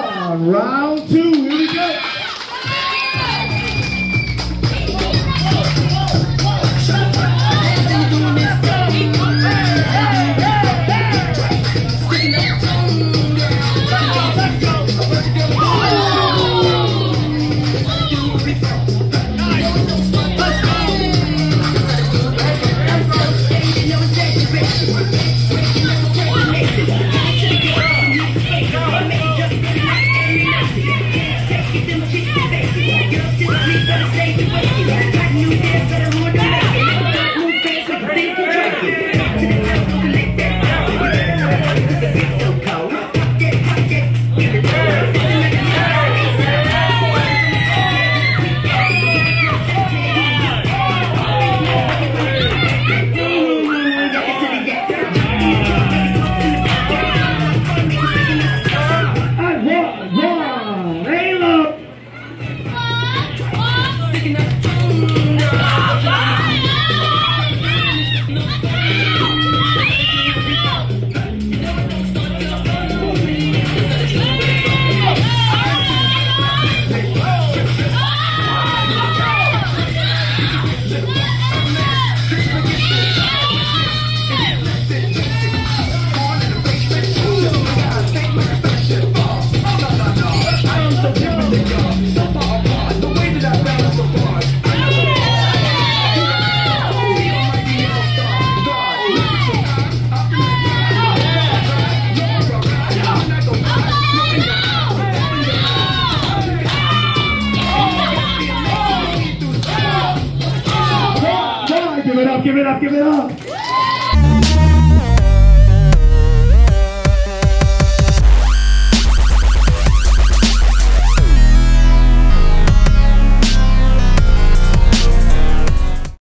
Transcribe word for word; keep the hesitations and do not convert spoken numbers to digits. round. Round two, here we go. Give it up, give it up, give it up!